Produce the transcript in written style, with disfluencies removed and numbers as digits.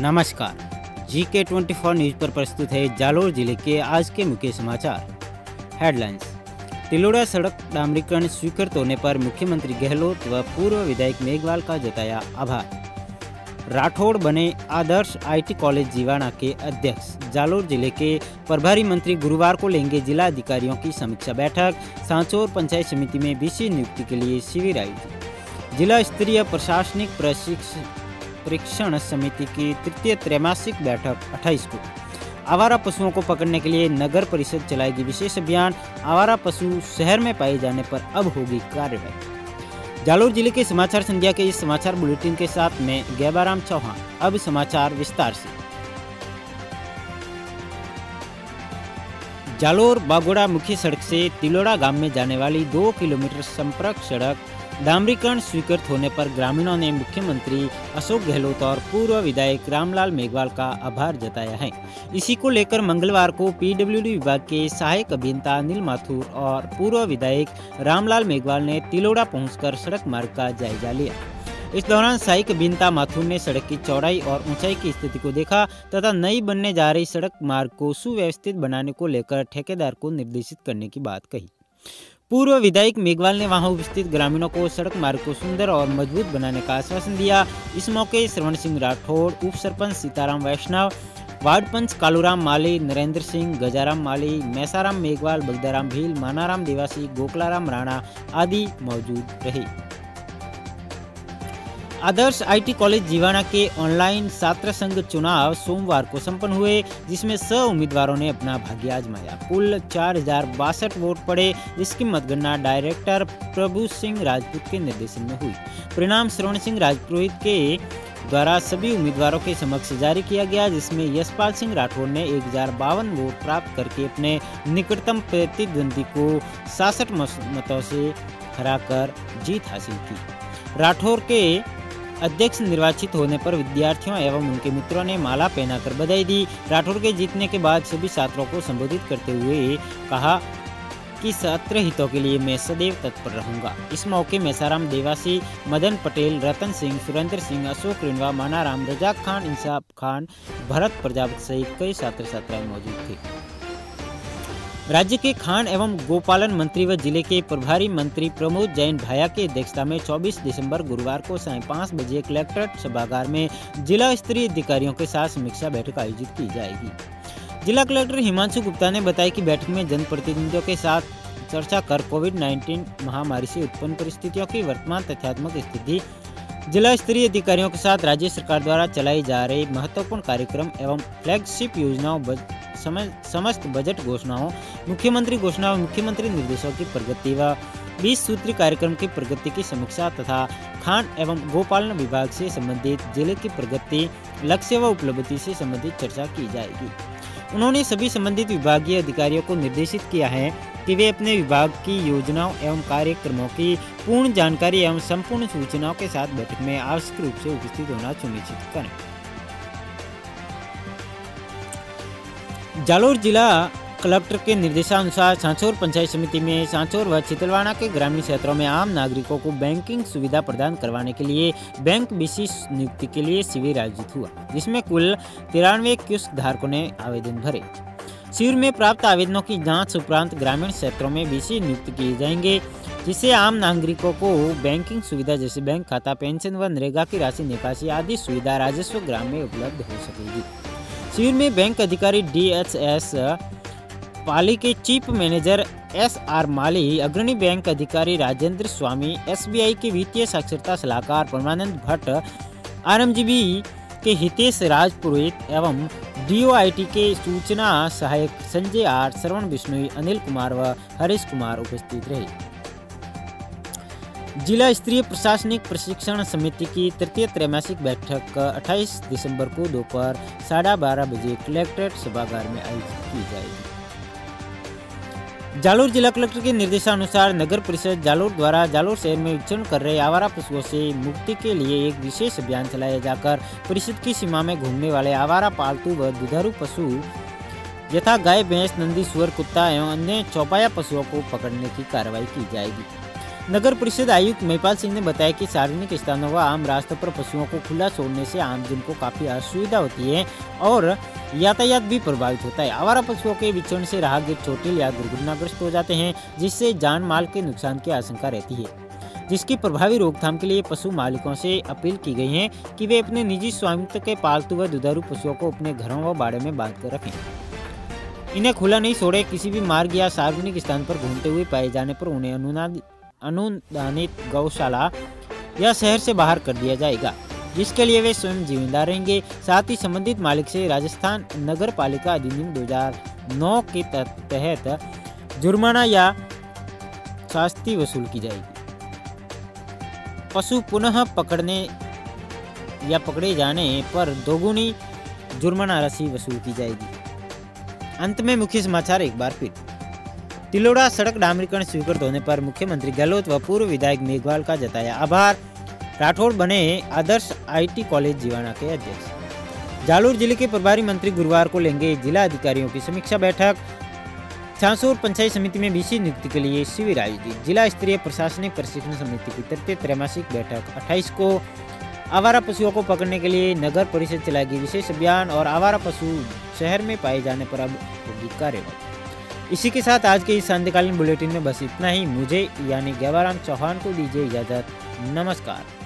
नमस्कार, GK24 news पर प्रस्तुत है जालौर जिले के आज के मुख्य समाचार। हेडलाइंस। टिलोड़ा सड़क डामरीकरण स्वीकृत होने पर मुख्यमंत्री गहलोत व पूर्व विधायक मेघवाल का जताया आभार। राठौड़ बने आदर्श आईटी कॉलेज जीवाणा के अध्यक्ष। जालौर जिले के प्रभारी मंत्री गुरुवार को लेंगे जिला अधिकारियों की समीक्षा बैठक। सांचौर पंचायत समिति में BC नियुक्ति के लिए शिविर आयोजित। जिला स्तरीय प्रशासनिक परीक्षण समिति की तृतीय त्रैमासिक बैठक 28 को। आवारा पशुओं को पकड़ने के लिए नगर परिषद चलाएगी विशेष अभियान। आवारा पशु शहर में पाए जाने पर अब होगी कार्रवाई। जालौर जिले के समाचार संध्या के इस समाचार बुलेटिन के साथ मैं गयाराम चौहान। अब समाचार विस्तार से। जालौर बागोड़ा मुख्य सड़क से तिलोड़ा गांव में जाने वाली 2 किलोमीटर संपर्क सड़क डामरीकरण स्वीकृत होने पर ग्रामीणों ने मुख्यमंत्री अशोक गहलोत और पूर्व विधायक रामलाल मेघवाल का आभार जताया है। इसी को लेकर मंगलवार को PWD विभाग के सहायक अभियंता अनिल माथुर और पूर्व विधायक रामलाल मेघवाल ने तिलोड़ा पहुंचकर सड़क मार्ग का जायजा लिया। इस दौरान सहायक अभियंता माथुर ने सड़क की चौड़ाई और ऊंचाई की स्थिति को देखा तथा नई बनने जा रही सड़क मार्ग को सुव्यवस्थित बनाने को लेकर ठेकेदार को निर्देशित करने की बात कही। पूर्व विधायक मेघवाल ने वहां उपस्थित ग्रामीणों को सड़क मार्ग को सुंदर और मजबूत बनाने का आश्वासन दिया। इस मौके श्रवण सिंह राठौड़, उप सरपंच सीताराम वैष्णव, वार्ड पंच कालूराम माली, नरेंद्र सिंह, गयाराम माली, मैसाराम मेघवाल, बगदाराम भील, मानाराम देवासी, गोकलाराम राणा आदि मौजूद रहे। आदर्श IT कॉलेज जीवाणा के ऑनलाइन छात्र संघ चुनाव सोमवार को संपन्न हुए, जिसमें 100 उम्मीदवारों ने अपना भाग्य आजमाया। कुल 4062 वोट पड़े। इसकी मतगणना डायरेक्टर प्रभु सिंह राजपूत के निर्देशन में हुई। परिणाम श्रवण सिंह राजपुरोहित के द्वारा सभी उम्मीदवारों के समक्ष जारी किया गया, जिसमें यशपाल सिंह राठौड़ ने 1052 वोट प्राप्त करके अपने निकटतम प्रतिद्वंदी को 66 मतों से हराकर जीत हासिल की। राठौड़ के अध्यक्ष निर्वाचित होने पर विद्यार्थियों एवं उनके मित्रों ने माला पहनाकर बधाई दी। राठौड़ के जीतने के बाद सभी छात्रों को संबोधित करते हुए कहा कि छात्र हितों के लिए मैं सदैव तत्पर रहूंगा। इस मौके में साराम देवासी, मदन पटेल, रतन सिंह, सुरेंद्र सिंह, अशोक रिनवा, मानाराम, रजाक खान, इंसाफ खान, भरत प्रजापति सहित कई छात्र छात्राएं मौजूद थे। राज्य के खान एवं गोपालन मंत्री व जिले के प्रभारी मंत्री प्रमोद जैन भाया की अध्यक्षता में 24 दिसंबर गुरुवार को साय 5 बजे कलेक्ट्रेट सभागार में जिला स्तरीय अधिकारियों के साथ समीक्षा बैठक आयोजित की जाएगी। जिला कलेक्टर हिमांशु गुप्ता ने बताया कि बैठक में जनप्रतिनिधियों के साथ चर्चा कर कोविड-19 महामारी से उत्पन्न परिस्थितियों की वर्तमान तथ्यात्मक स्थिति, जिला स्तरीय अधिकारियों के साथ राज्य सरकार द्वारा चलाए जा रहे महत्वपूर्ण कार्यक्रम एवं फ्लैगशिप योजनाओं, समस्त बजट घोषणाओं, मुख्यमंत्री घोषणाओं, मुख्यमंत्री निर्देशों की प्रगति व 20 सूत्री कार्यक्रम की प्रगति की समीक्षा तथा खान एवं गोपालन विभाग से संबंधित जिले की प्रगति, लक्ष्य व उपलब्धि से संबंधित चर्चा की जाएगी। उन्होंने सभी संबंधित विभागीय अधिकारियों को निर्देशित किया है कि वे अपने विभाग की योजनाओं एवं कार्यक्रमों की पूर्ण जानकारी एवं संपूर्ण सूचनाओं के साथ बैठक में आवश्यक रूप से उपस्थित होना सुनिश्चित करें। जालौर जिला कलेक्टर के निर्देशानुसार सांचौर पंचायत समिति में सांचौर व चितलवाड़ा के ग्रामीण क्षेत्रों में आम नागरिकों को बैंकिंग सुविधा प्रदान करवाने के लिए बैंक BC नियुक्ति के लिए शिविर आयोजित हुआ, जिसमें कुल 93 कियोस्क धारकों ने आवेदन भरे। शिविर में प्राप्त आवेदनों की जांच उपरांत ग्रामीण क्षेत्रों में BC नियुक्त किए जाएंगे, जिससे आम नागरिकों को बैंकिंग सुविधा जैसे बैंक खाता, पेंशन व नरेगा की राशि निकासी आदि सुविधा राजस्व ग्राम में उपलब्ध हो सकेगी। शिविर में बैंक अधिकारी DHS पाली के चीफ मैनेजर SR माली, अग्रणी बैंक अधिकारी राजेंद्र स्वामी, SBI के वित्तीय साक्षरता सलाहकार परमानंद भट्ट, RMGB के हितेश राजपुरोहित एवं DOIT के सूचना सहायक संजय आर, सर्वन बिश्नोई, अनिल कुमार व हरीश कुमार उपस्थित रहे। जिला स्तरीय प्रशासनिक प्रशिक्षण समिति की तृतीय त्रैमासिक बैठक 28 दिसंबर को दोपहर 12:30 बजे कलेक्ट्रेट सभागार में आयोजित की जाएगी। जालौर जिला कलेक्टर के निर्देशानुसार नगर परिषद जालौर द्वारा जालौर शहर में विचरण कर रहे आवारा पशुओं से मुक्ति के लिए एक विशेष अभियान चलाया जाकर परिषद की सीमा में घूमने वाले आवारा पालतू व दुधारू पशु यथा गाय, भैंस, नंदी, सुअर, कुत्ता एवं अन्य चौपाया पशुओं को पकड़ने की कार्रवाई की जाएगी। नगर परिषद आयुक्त महिपाल सिंह ने बताया कि सार्वजनिक स्थानों व आम रास्तों पर पशुओं को खुला छोड़ने से आमजन को काफी असुविधा होती है और यातायात भी प्रभावित होता है। आवारा पशुओं के विचरण से राहगीर चोटिल या दुर्घटनाग्रस्त हो जाते हैं, जिससे जान माल के नुकसान की आशंका रहती है, जिसकी प्रभावी रोकथाम के लिए पशु मालिकों से अपील की गई है कि वे अपने निजी स्वामित्व के पालतू व दुधारू पशुओं को अपने घरों व बाड़े में बांध कर रखें, इन्हें खुला नहीं छोड़े। किसी भी मार्ग या सार्वजनिक स्थान पर घूमते हुए पाए जाने पर उन्हें अनुदानित गौशाला या शहर से बाहर कर दिया जाएगा, जिसके लिए वे स्वयं जिम्मेदार रहेंगे। साथ ही संबंधित मालिक से राजस्थान नगर पालिका अधिनियम 2009 के तहत जुर्माना या शास्ति वसूल की जाएगी। पशु पुनः पकड़ने या पकड़े जाने पर दोगुनी जुर्माना राशि वसूल की जाएगी। अंत में मुख्य समाचार एक बार फिर। तिलोड़ा सड़क डामरीकरण स्वीकृत होने पर मुख्यमंत्री गहलोत व पूर्व विधायक मेघवाल का जताया आभार। राठौड़ बने आदर्श आईटी कॉलेज जीवाणा के अध्यक्ष। जालौर जिले के प्रभारी मंत्री गुरुवार को लेंगे जिला अधिकारियों की समीक्षा बैठक। सांचौर पंचायत समिति में बीसी नियुक्ति के लिए शिविर आयोजित। जिला स्तरीय प्रशासनिक प्रशिक्षण समिति की तृतीय त्रैमासिक बैठक 28 को। आवारा पशुओं को पकड़ने के लिए नगर परिषद चलाएगी विशेष अभियान और आवारा पशु शहर में पाए जाने पर अब होगी कार्रवाई। इसी के साथ आज के इस सांध्यकालीन बुलेटिन में बस इतना ही। मुझे यानी गयाराम चौहान को दीजिए इजाजत। नमस्कार।